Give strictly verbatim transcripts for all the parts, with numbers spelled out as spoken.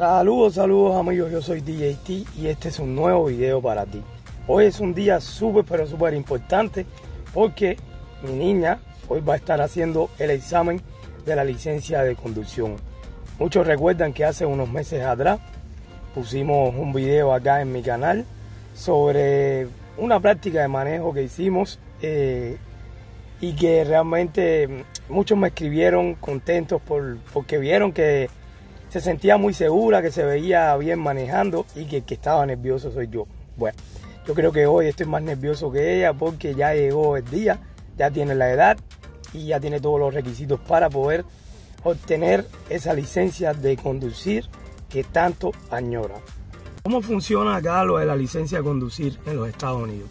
Saludos, saludos amigos, yo soy D J T y este es un nuevo video para ti. Hoy es un día súper pero súper importante porque mi niña hoy va a estar haciendo el examen de la licencia de conducción. Muchos recuerdan que hace unos meses atrás pusimos un video acá en mi canal sobre una práctica de manejo que hicimos eh, y que realmente muchos me escribieron contentos por, porque vieron que se sentía muy segura, que se veía bien manejando y que el que estaba nervioso soy yo. Bueno, yo creo que hoy estoy más nervioso que ella porque ya llegó el día, ya tiene la edad y ya tiene todos los requisitos para poder obtener esa licencia de conducir que tanto añora. ¿Cómo funciona acá lo de la licencia de conducir en los Estados Unidos?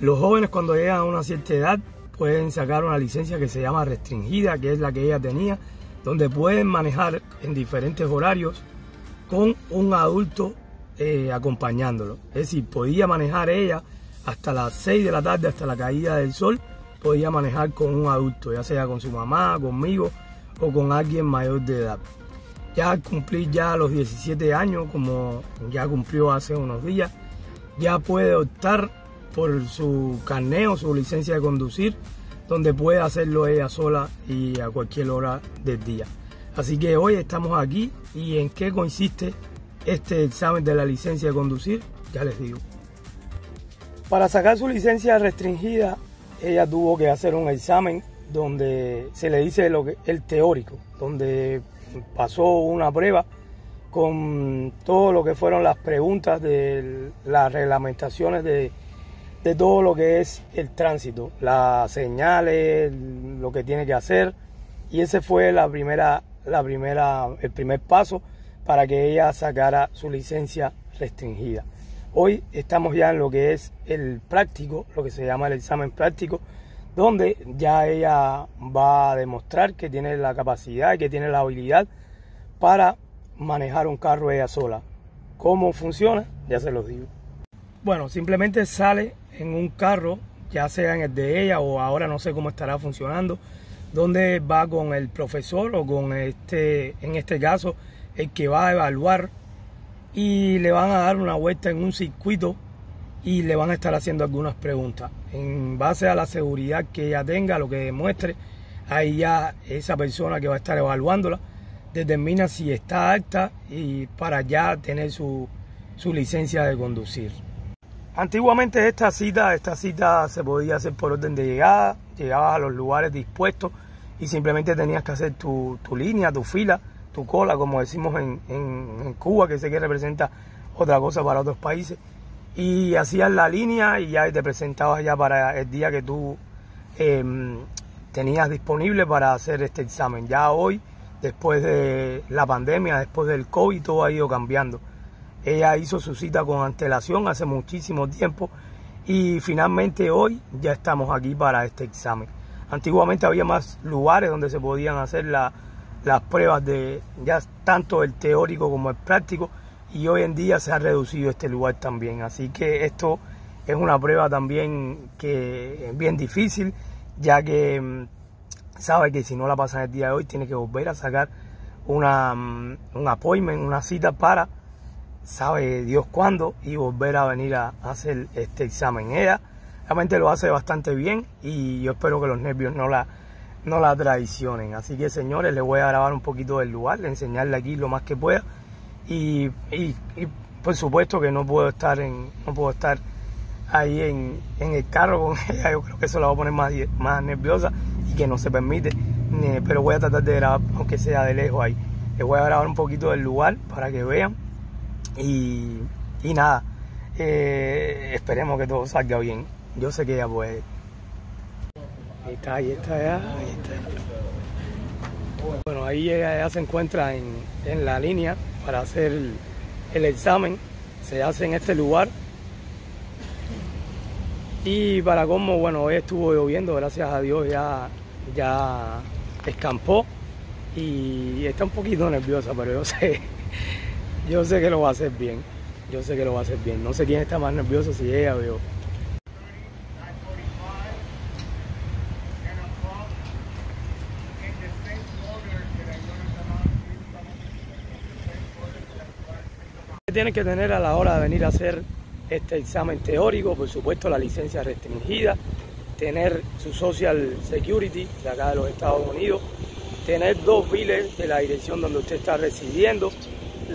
Los jóvenes cuando llegan a una cierta edad pueden sacar una licencia que se llama restringida, que es la que ella tenía, donde pueden manejar en diferentes horarios con un adulto eh, acompañándolo. Es decir, podía manejar ella hasta las seis de la tarde, hasta la caída del sol, podía manejar con un adulto, ya sea con su mamá, conmigo o con alguien mayor de edad. Ya al cumplir ya los diecisiete años, como ya cumplió hace unos días, ya puede optar por su carnet o su licencia de conducir, donde puede hacerlo ella sola y a cualquier hora del día. Así que hoy estamos aquí y en qué consiste este examen de la licencia de conducir, ya les digo. Para sacar su licencia restringida, ella tuvo que hacer un examen donde se le dice lo que, el teórico, donde pasó una prueba con todo lo que fueron las preguntas de las reglamentaciones de de todo lo que es el tránsito, las señales, lo que tiene que hacer, y ese fue la primera, la primera, el primer paso para que ella sacara su licencia restringida. Hoy estamos ya en lo que es el práctico, lo que se llama el examen práctico, donde ya ella va a demostrar que tiene la capacidad y que tiene la habilidad para manejar un carro ella sola. ¿Cómo funciona? Ya se los digo. Bueno, simplemente sale en un carro, ya sea en el de ella o ahora no sé cómo estará funcionando, donde va con el profesor o con este, en este caso, el que va a evaluar, y le van a dar una vuelta en un circuito y le van a estar haciendo algunas preguntas. En base a la seguridad que ella tenga, lo que demuestre, ahí ya esa persona que va a estar evaluándola determina si está apta y para ya tener su, su licencia de conducir. Antiguamente esta cita, esta cita se podía hacer por orden de llegada, llegabas a los lugares dispuestos y simplemente tenías que hacer tu, tu línea, tu fila, tu cola, como decimos en, en, en Cuba, que sé que representa otra cosa para otros países, y hacías la línea y ya te presentabas ya para el día que tú eh, tenías disponible para hacer este examen. Ya hoy, después de la pandemia, después del COVID, todo ha ido cambiando. Ella hizo su cita con antelación hace muchísimo tiempo y finalmente hoy ya estamos aquí para este examen. Antiguamente había más lugares donde se podían hacer la, las pruebas de ya tanto el teórico como el práctico, y hoy en día se ha reducido este lugar también. Así que esto es una prueba también que es bien difícil, ya que sabe que si no la pasan el día de hoy tiene que volver a sacar una, un appointment, una cita para sabe Dios cuándo y volver a venir a hacer este examen. Ella realmente lo hace bastante bien y yo espero que los nervios no la, no la traicionen. Así que señores, les voy a grabar un poquito del lugar, enseñarle aquí lo más que pueda y, y, y por supuesto que no puedo estar en no puedo estar ahí en, en el carro con ella. Yo creo que eso la va a poner más, más nerviosa y que no se permite, pero voy a tratar de grabar aunque sea de lejos ahí. Les voy a grabar un poquito del lugar para que vean. Y, y nada, eh, esperemos que todo salga bien. Yo sé que ella puede. Ahí está, ahí está, ahí está. Bueno, ahí ella ya se encuentra en, en la línea para hacer el, el examen. Se hace en este lugar. Y para cómo, bueno, hoy estuvo lloviendo, gracias a Dios ya, ya escampó. Y está un poquito nerviosa, pero yo sé. Yo sé que lo va a hacer bien, yo sé que lo va a hacer bien. No sé quién está más nervioso, si ella o yo. Tienen que tener a la hora de venir a hacer este examen teórico, por supuesto la licencia restringida, tener su Social Security de acá de los Estados Unidos, tener dos billes de la dirección donde usted está residiendo,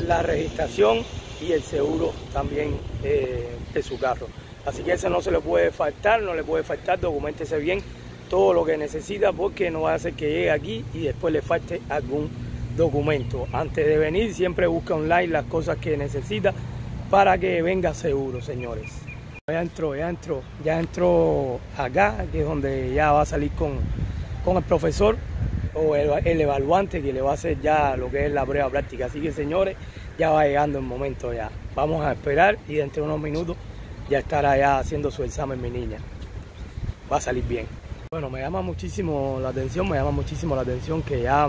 la registración y el seguro también eh, de su carro. Así que eso no se le puede faltar, no le puede faltar, documéntese bien todo lo que necesita porque no va a hacer que llegue aquí y después le falte algún documento. Antes de venir siempre busca online las cosas que necesita para que venga seguro, señores. Ya entró, ya entró, ya entró acá, que es donde ya va a salir con, con el profesor o el, el evaluante que le va a hacer ya lo que es la prueba práctica. Así que, señores, ya va llegando el momento ya. Vamos a esperar y dentro de unos minutos ya estará ya haciendo su examen mi niña. Va a salir bien. Bueno, me llama muchísimo la atención, me llama muchísimo la atención que ya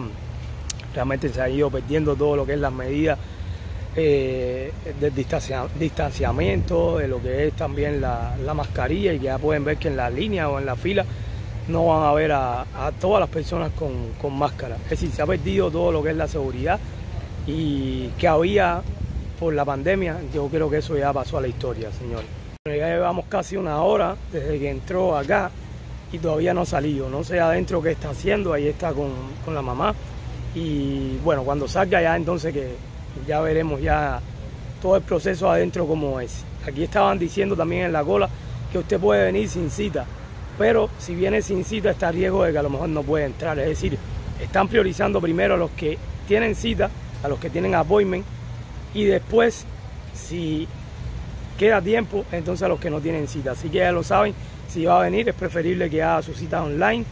realmente se ha ido perdiendo todo lo que es las medidas eh, del distancia, distanciamiento, de lo que es también la, la mascarilla, y ya pueden ver que en la línea o en la fila no van a ver a, a todas las personas con, con máscara. Es decir, se ha perdido todo lo que es la seguridad y que había por la pandemia. Yo creo que eso ya pasó a la historia, señores. Bueno, ya llevamos casi una hora desde que entró acá y todavía no ha salido. No sé adentro qué está haciendo, ahí está con, con la mamá. Y bueno, cuando salga ya entonces que ya veremos ya todo el proceso adentro como es. Aquí estaban diciendo también en la cola que usted puede venir sin cita, pero si viene sin cita está riesgo de que a lo mejor no puede entrar. Es decir, están priorizando primero a los que tienen cita, a los que tienen appointment, y después si queda tiempo, entonces a los que no tienen cita. Así que ya lo saben, si va a venir es preferible que haga su cita online,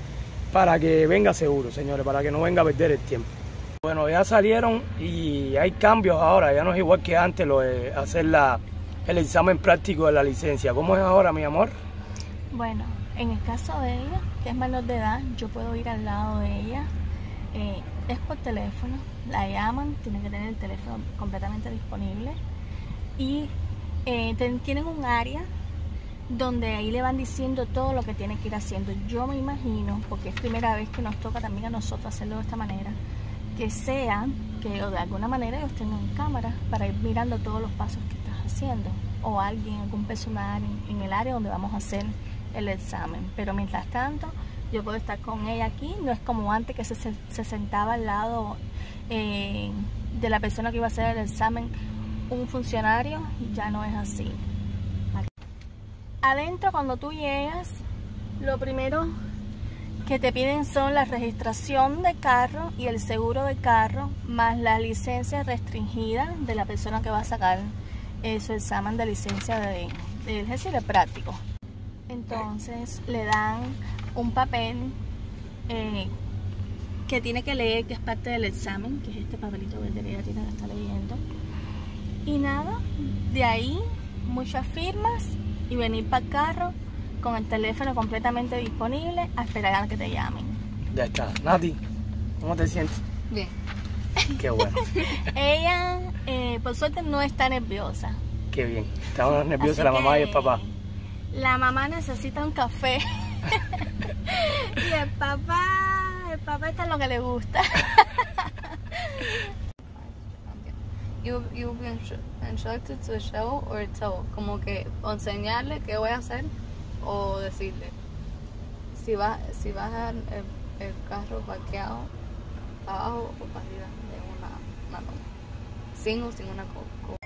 para que venga seguro, señores, para que no venga a perder el tiempo. Bueno, ya salieron y hay cambios ahora, ya no es igual que antes lo de hacer la, el examen práctico de la licencia. ¿Cómo es ahora, mi amor? Bueno, en el caso de ella, que es menor de edad, yo puedo ir al lado de ella, eh, es por teléfono, la llaman, tiene que tener el teléfono completamente disponible y eh, ten, tienen un área donde ahí le van diciendo todo lo que tiene que ir haciendo. Yo me imagino, porque es primera vez que nos toca también a nosotros hacerlo de esta manera, que sea que o de alguna manera ellos tengan cámaras para ir mirando todos los pasos que estás haciendo, o alguien, algún personal en, en el área donde vamos a hacer el examen. Pero mientras tanto yo puedo estar con ella aquí, no es como antes que se, se sentaba al lado eh, de la persona que iba a hacer el examen un funcionario, ya no es así. Adentro, cuando tú llegas, lo primero que te piden son la registración de carro y el seguro de carro, más la licencia restringida de la persona que va a sacar eh, su examen de licencia de, de, de, de práctico. Entonces le dan un papel eh, que tiene que leer, que es parte del examen, que es este papelito verde que ella tiene que estar leyendo. Y nada, de ahí muchas firmas y venir para el carro con el teléfono completamente disponible a esperar a que te llamen. Ya está. Nati, ¿cómo te sientes? Bien. Qué bueno. Ella, eh, por suerte, no está nerviosa. Qué bien. Estaban nerviosas la mamá y el papá. La mamá necesita un café. Y el papá, el papá está en lo que le gusta. You, you'll be instructed to show or tell, como que enseñarle qué voy a hacer o decirle. Si vas si vas a el, el carro parqueado abajo o para arriba de una mano, sin o sin una copa.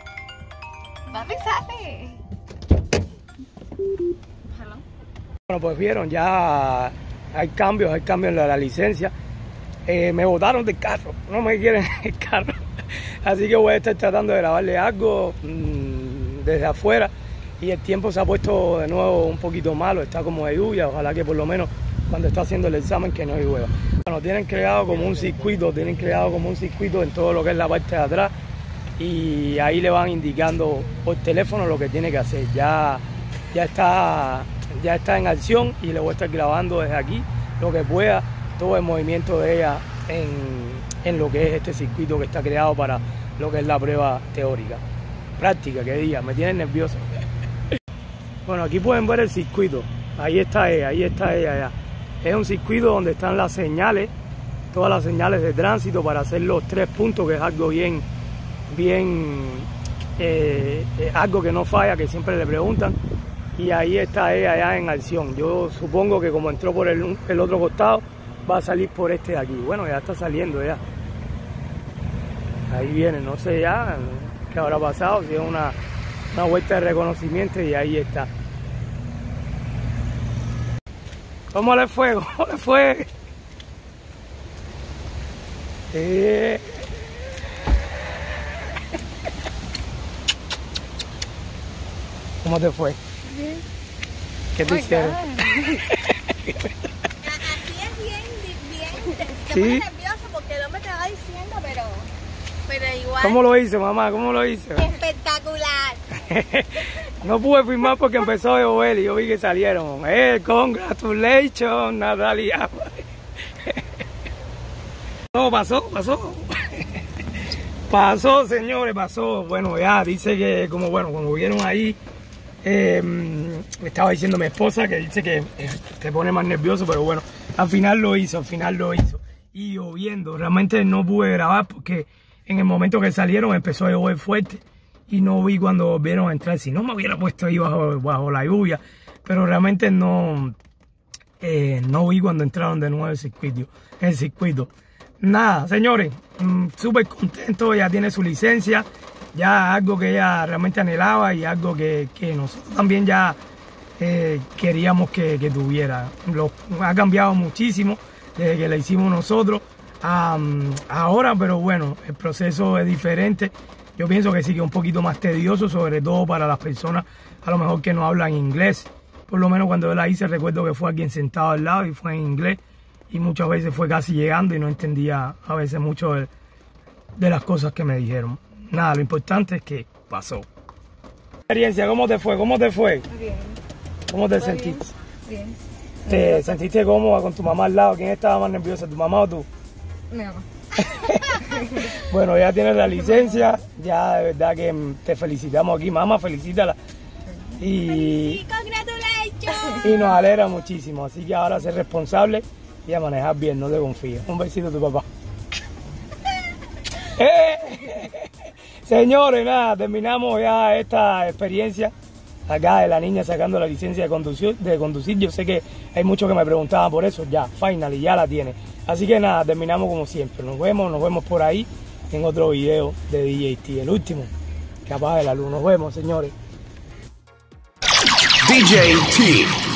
¡Mami, sale! Hello. Bueno, pues vieron, ya hay cambios, hay cambios en la, la licencia. Eh, me botaron del carro, no me quieren el carro. Así que voy a estar tratando de grabarle algo mmm, desde afuera, y el tiempo se ha puesto de nuevo un poquito malo, está como de lluvia, ojalá que por lo menos cuando está haciendo el examen que no llueva. Bueno, tienen creado como un circuito, tienen creado como un circuito en todo lo que es la parte de atrás, y ahí le van indicando por teléfono lo que tiene que hacer. Ya, ya, está, ya está en acción y le voy a estar grabando desde aquí lo que pueda, todo el movimiento de ella en... en lo que es este circuito que está creado para lo que es la prueba teórica. Práctica, que diga, me tienen nervioso. Bueno, aquí pueden ver el circuito. Ahí está ella, ahí está ella. Ya. Es un circuito donde están las señales, todas las señales de tránsito para hacer los tres puntos, que es algo bien, bien eh, eh, algo que no falla, que siempre le preguntan, y ahí está ella allá en acción. Yo supongo que como entró por el, el otro costado, va a salir por este de aquí. Bueno, ya está saliendo ya. Ahí viene, no sé ya qué habrá pasado, si es una, una vuelta de reconocimiento, y ahí está. ¿Cómo le fue? ¿Cómo le fue? Eh... ¿Cómo te fue? Bien. ¿Qué te hicieron? Estoy muy nerviosa porque el hombre te va diciendo, pero, pero igual. ¿Cómo lo hice, mamá? ¿Cómo lo hice? Espectacular. No pude filmar porque empezó a llover y yo vi que salieron. Eh, congratulations, Natalia. No, pasó, pasó. Pasó, señores, pasó. Bueno, ya dice que, como bueno, como vieron ahí, eh, me estaba diciendo mi esposa que dice que eh, te pone más nervioso, pero bueno, al final lo hizo, al final lo hizo. Y lloviendo, realmente no pude grabar porque en el momento que salieron empezó a llover fuerte y no vi cuando volvieron a entrar. Si no me hubiera puesto ahí bajo, bajo la lluvia, pero realmente no, eh, no vi cuando entraron de nuevo el circuito. El circuito. Nada, señores, súper contento, ya tiene su licencia, ya algo que ella realmente anhelaba y algo que, que nosotros también ya eh, queríamos que, que tuviera. Lo, ha cambiado muchísimo desde que la hicimos nosotros a, ahora, pero bueno, el proceso es diferente. Yo pienso que sí que es un poquito más tedioso, sobre todo para las personas a lo mejor que no hablan inglés. Por lo menos cuando yo la hice, recuerdo que fue alguien sentado al lado y fue en inglés. Y muchas veces fue casi llegando y no entendía a veces mucho de, de las cosas que me dijeron. Nada, lo importante es que pasó. Experiencia, ¿cómo te fue? ¿Cómo te fue? Bien. ¿Cómo te sentiste? Bien. Bien. ¿Te bien. sentiste cómoda con tu mamá al lado? ¿Quién estaba más nerviosa, tu mamá o tú? Mi mamá. Bueno, ya tienes la licencia, ya de verdad que te felicitamos aquí, mamá, felicítala. Y, y nos alegra muchísimo, así que ahora ser responsable y a manejar bien, no te confíes. Un besito a tu papá. eh. Señores, nada, terminamos ya esta experiencia acá de la niña sacando la licencia de conducir, de conducir. Yo sé que hay muchos que me preguntaban por eso. Ya, finally, ya la tiene. Así que nada, terminamos como siempre. Nos vemos, nos vemos por ahí en otro video de D J T, el último. Capaz de la luz. Nos vemos, señores. D J T.